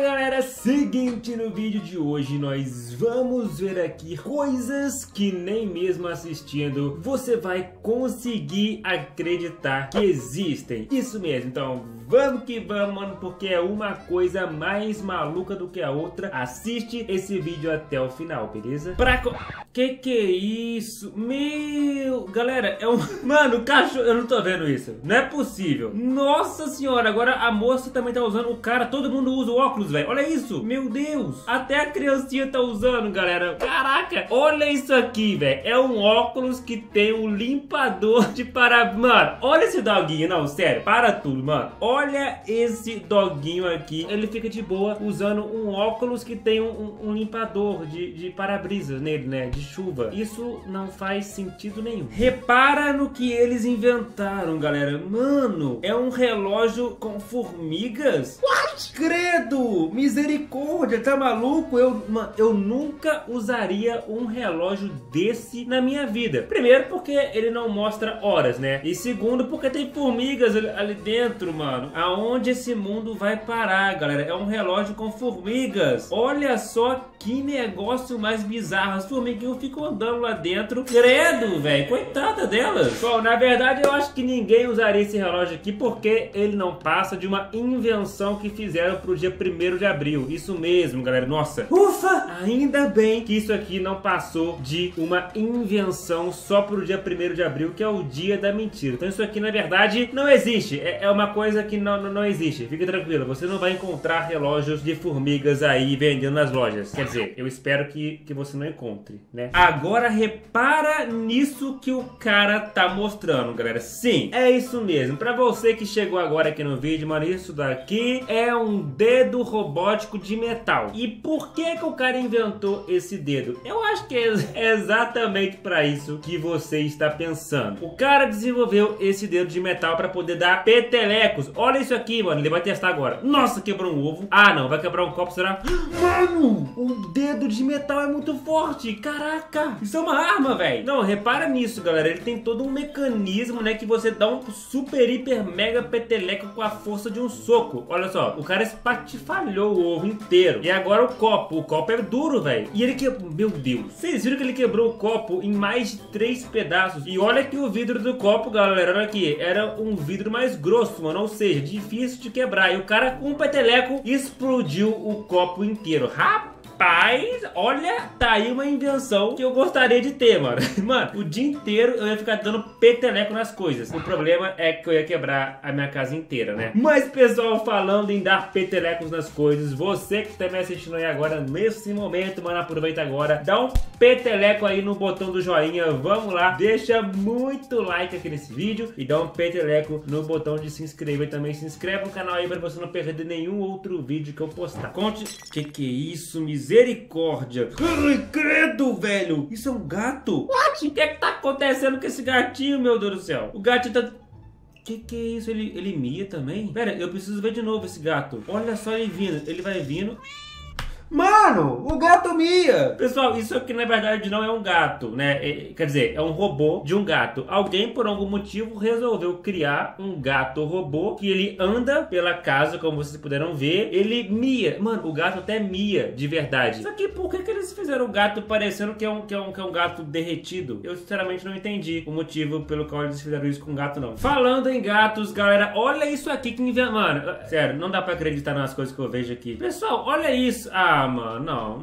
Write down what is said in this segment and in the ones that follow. galera, seguinte, no vídeo de hoje nós vamos ver aqui coisas que nem mesmo assistindo você vai conseguir acreditar que existem. Isso mesmo, então vamos que vamos, mano, porque é uma coisa mais maluca do que a outra. Assiste esse vídeo até o final, beleza? Que é isso? Meu... Galera, é um... Mano, o cachorro... Eu não tô vendo isso. Não é possível. Nossa senhora, agora a moça também tá usando o cara. Todo mundo usa o óculos, velho. Olha isso. Meu Deus. Até a criancinha tá usando, galera. Caraca. Olha isso aqui, velho. É um óculos que tem um limpador de para... Mano, olha esse doguinho. Não, sério. Para tudo, mano. Olha esse doguinho aqui. Ele fica de boa usando um óculos que tem um limpador de para-brisas nele, né? De chuva. Isso não faz sentido nenhum. Repara no que eles inventaram, galera. Mano, é um relógio com formigas? What? Credo! Misericórdia, tá maluco? Eu nunca usaria um relógio desse na minha vida. Primeiro, porque ele não mostra horas, né? E segundo, porque tem formigas ali dentro, mano. Aonde esse mundo vai parar, galera? É um relógio com formigas. Olha só que negócio mais bizarro. As formigas ficam andando lá dentro. Credo, velho. Coitada delas. Bom, na verdade eu acho que ninguém usaria esse relógio aqui porque ele não passa de uma invenção que fizeram pro dia 1º de abril. Isso mesmo, galera. Nossa. Ufa! Ainda bem que isso aqui não passou de uma invenção só pro dia 1º de abril, que é o dia da mentira. Então isso aqui, na verdade, não existe. É uma coisa que não existe. Fica tranquilo. Você não vai encontrar relógios de formigas aí vendendo nas lojas. Quer dizer, eu espero que você não encontre, né? Agora repara nisso que o cara tá mostrando, galera. Sim, é isso mesmo. Pra você que chegou agora aqui no vídeo, mano, isso daqui é um dedo robótico de metal. E por que que o cara inventou esse dedo? Eu acho que é exatamente pra isso que você está pensando. O cara desenvolveu esse dedo de metal pra poder dar petelecos. Olha isso aqui, mano. Ele vai testar agora. Nossa, quebrou um ovo. Ah, não. Vai quebrar um copo, será? Mano, um dedo de metal é muito forte. Caraca. Isso é uma arma, velho. Não, repara nisso, galera. Ele tem todo um mecanismo, né, que você dá um super, hiper, mega peteleco com a força de um soco. Olha só. O cara espatifalhou o ovo inteiro. E agora o copo. O copo é duro, velho. E ele quebrou... Meu Deus. Vocês viram que ele quebrou o copo em mais de 3 pedaços. E olha que o vidro do copo, galera, olha aqui. Era um vidro mais grosso, mano. Ou seja, difícil de quebrar. E o cara, com um peteleco, explodiu o copo inteiro. Rápido. Rapaz, olha, tá aí uma invenção que eu gostaria de ter, mano. Mano, o dia inteiro eu ia ficar dando peteleco nas coisas. O problema é que eu ia quebrar a minha casa inteira, né? Mas, pessoal, falando em dar petelecos nas coisas, você que tá me assistindo aí agora, nesse momento, mano, aproveita agora. Dá um peteleco aí no botão do joinha. Vamos lá, deixa muito like aqui nesse vídeo e dá um peteleco no botão de se inscrever também. Se inscreve no canal aí pra você não perder nenhum outro vídeo que eu postar. Conte... Que é isso, miséria? Misericórdia. Credo, velho. Isso é um gato? What? O que é que tá acontecendo com esse gatinho, meu Deus do céu? O gatinho tá... Que é isso? Ele mia também? Pera, eu preciso ver de novo esse gato. Olha só ele vindo. Ele vai vindo... Mano, o gato mia. Pessoal, isso aqui na verdade não é um gato, né? Quer dizer, é um robô de um gato. Alguém, por algum motivo, resolveu criar um gato robô que ele anda pela casa, como vocês puderam ver. Ele mia. Mano, o gato até mia, de verdade. Só que por que eles fizeram o gato parecendo que é um gato derretido? Eu, sinceramente, não entendi o motivo pelo qual eles fizeram isso com o gato, não. Falando em gatos, galera, olha isso aqui que inventaram. Mano, sério, não dá pra acreditar nas coisas que eu vejo aqui. Pessoal, olha isso. Ah, mano, não.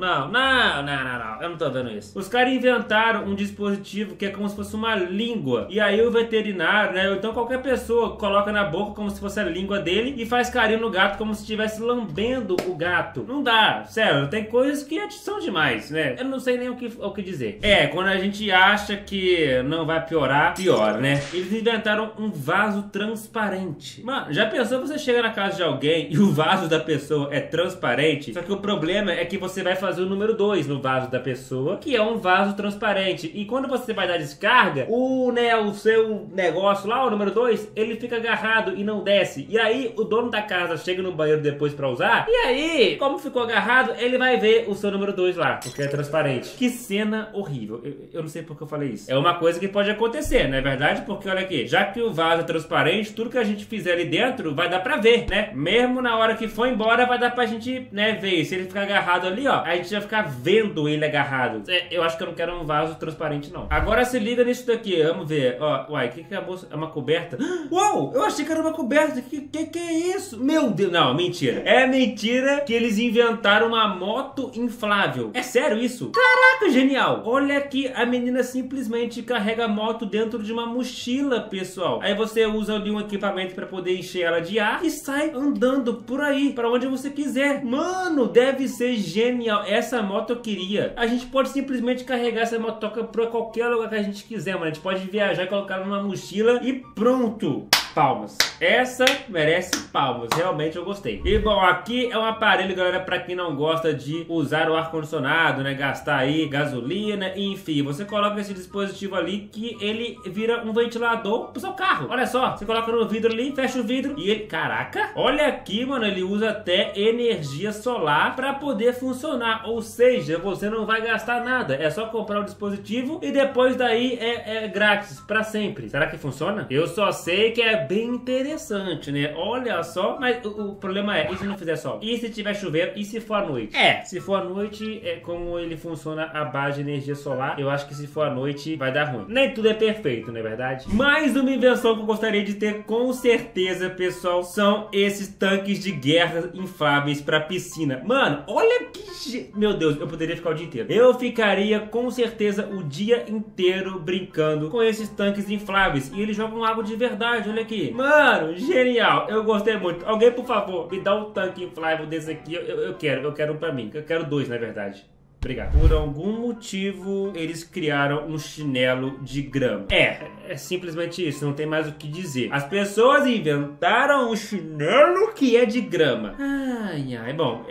Eu não tô vendo isso. Os caras inventaram um dispositivo que é como se fosse uma língua. E aí o veterinário, né, ou então qualquer pessoa coloca na boca como se fosse a língua dele e faz carinho no gato como se estivesse lambendo o gato. Não dá, sério, tem coisas que são demais, né? Eu não sei nem o que dizer. É, quando a gente acha que não vai piorar, piora, né? Eles inventaram um vaso transparente. Mano, já pensou você chega na casa de alguém e o vaso da pessoa é transparente? Só que o problema problema é que você vai fazer o número 2 no vaso da pessoa, que é um vaso transparente. E quando você vai dar descarga, o seu negócio lá, o número 2, ele fica agarrado e não desce. E aí o dono da casa chega no banheiro depois pra usar, e aí, como ficou agarrado, ele vai ver o seu número 2 lá, porque é transparente. Que cena horrível. Eu não sei porque eu falei isso. É uma coisa que pode acontecer, não é verdade? Porque olha aqui, já que o vaso é transparente, tudo que a gente fizer ali dentro vai dar pra ver, né? Mesmo na hora que for embora, vai dar pra gente, né, ver. Se ele ficar agarrado ali, ó, a gente vai ficar vendo ele agarrado. Eu acho que eu não quero um vaso transparente, não. Agora se liga nisso daqui, vamos ver. Ó, uai, o que é a moça? É uma coberta? Uou, eu achei que era uma coberta. Que é isso? Meu Deus, não, mentira. É mentira que eles inventaram uma moto inflável. É sério isso? Caraca, genial. Olha aqui, a menina simplesmente carrega a moto dentro de uma mochila, pessoal. Aí você usa ali um equipamento pra poder encher ela de ar e sai andando por aí, pra onde você quiser. Mano, deve ser genial. Essa moto eu queria. A gente pode simplesmente carregar essa motoca pra qualquer lugar que a gente quiser, mano. A gente pode viajar e colocar numa mochila e pronto. Palmas. Essa merece palmas. Realmente eu gostei. E bom, aqui é um aparelho, galera, pra quem não gosta de usar o ar-condicionado, né? Gastar aí gasolina, enfim. Você coloca esse dispositivo ali que ele vira um ventilador pro seu carro. Olha só, você coloca no vidro ali, fecha o vidro e ele... Caraca! Olha aqui, mano, ele usa até energia solar pra poder funcionar. Ou seja, você não vai gastar nada. É só comprar o dispositivo e depois daí é grátis pra sempre. Será que funciona? Eu só sei que é bem interessante, né? Olha só, mas o problema é, e se não fizer sol? E se tiver chover? E se for à noite? Se for à noite, é como ele funciona a base de energia solar, eu acho que se for à noite vai dar ruim. Nem tudo é perfeito, não é verdade? Mais uma invenção que eu gostaria de ter com certeza, pessoal, são esses tanques de guerra infláveis pra piscina. Mano, olha que... Meu Deus, eu poderia ficar o dia inteiro. Eu ficaria com certeza o dia inteiro brincando com esses tanques infláveis. E eles jogam água de verdade, olha aqui. Mano, genial. Eu gostei muito. Alguém, por favor, me dá um tanque inflável desse aqui. Eu quero um pra mim. Eu quero 2, na verdade. Obrigado. Por algum motivo, eles criaram um chinelo de grama. É simplesmente isso, não tem mais o que dizer. As pessoas inventaram um chinelo que é de grama. Ai, ai, bom,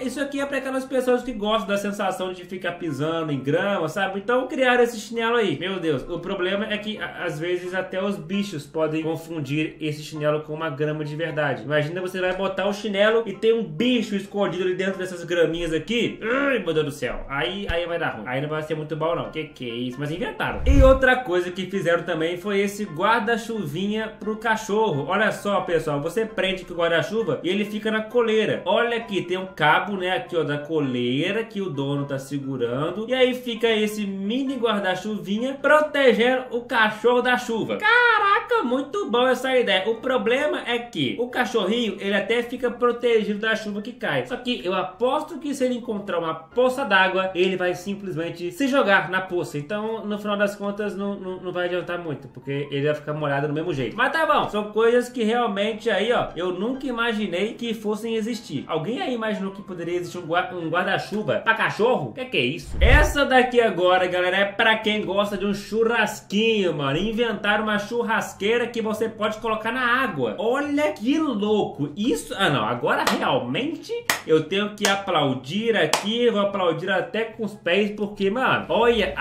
isso aqui é para aquelas pessoas que gostam da sensação de ficar pisando em grama, sabe? Então criaram esse chinelo aí. Meu Deus, o problema é que às vezes até os bichos podem confundir esse chinelo com uma grama de verdade. Imagina, você vai botar o chinelo e tem um bicho escondido ali dentro dessas graminhas aqui. Ai, meu Deus do céu. Aí vai dar ruim. Aí não vai ser muito bom, não. Que é isso? Mas inventaram. E outra coisa que fizeram também foi esse guarda-chuvinha pro cachorro. Olha só, pessoal. Você prende com o guarda-chuva e ele fica na coleira. Olha aqui, tem um cabo, né? Aqui, ó, da coleira que o dono tá segurando. E aí fica esse mini guarda-chuvinha protegendo o cachorro da chuva. Caraca, muito bom essa ideia. O problema é que o cachorrinho, ele até fica protegido da chuva que cai. Só que eu aposto que se ele encontrar uma poça d'água, ele vai simplesmente se jogar na poça. Então, no final das contas, não vai adiantar muito, porque ele vai ficar molhado do mesmo jeito. Mas tá bom, são coisas que realmente aí, ó, eu nunca imaginei que fossem existir. Alguém aí imaginou que poderia existir um guarda-chuva pra cachorro? Que é isso? Essa daqui agora, galera, é pra quem gosta de um churrasquinho, mano. Inventaram uma churrasqueira que você pode colocar na água. Olha que louco. Isso... Ah, não. Agora, realmente, eu tenho que aplaudir aqui. Vou aplaudir até com os pés, porque, mano, olha,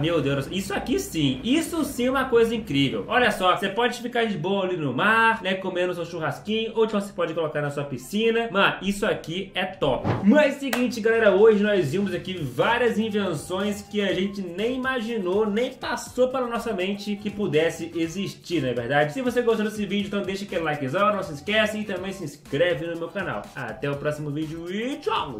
meu Deus, isso aqui sim, isso sim é uma coisa incrível. Olha só, você pode ficar de boa ali no mar, né, comendo seu churrasquinho, ou então você pode colocar na sua piscina. Mano, isso aqui é top. Mas seguinte, galera, hoje nós vimos aqui várias invenções que a gente nem imaginou, nem passou pela nossa mente que pudesse existir, não é verdade? Se você gostou desse vídeo, então deixa aquele likezão, não se esquece e também se inscreve no meu canal. Até o próximo vídeo e tchau!